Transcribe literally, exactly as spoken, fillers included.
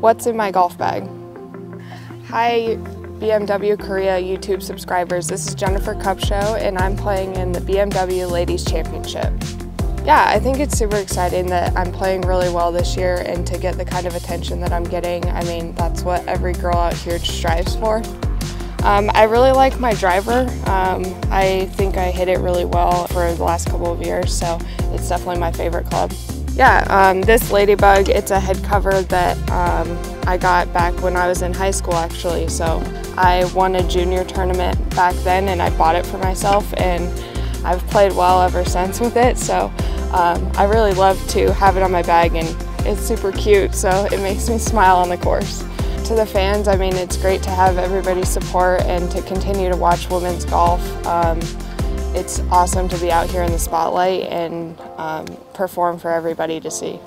What's in my golf bag? Hi B M W Korea YouTube subscribers, this is Jennifer Kupcho and I'm playing in the B M W Ladies Championship. Yeah, I think it's super exciting that I'm playing really well this year and to get the kind of attention that I'm getting. I mean, that's what every girl out here strives for. Um, I really like my driver. Um, I think I hit it really well for the last couple of years, so it's definitely my favorite club. Yeah, um, this Ladybug, it's a head cover that um, I got back when I was in high school actually. So I won a junior tournament back then and I bought it for myself and I've played well ever since with it. So um, I really love to have it on my bag and it's super cute, so it makes me smile on the course. To the fans, I mean, it's great to have everybody's support and to continue to watch women's golf. Um, It's awesome to be out here in the spotlight and um, perform for everybody to see.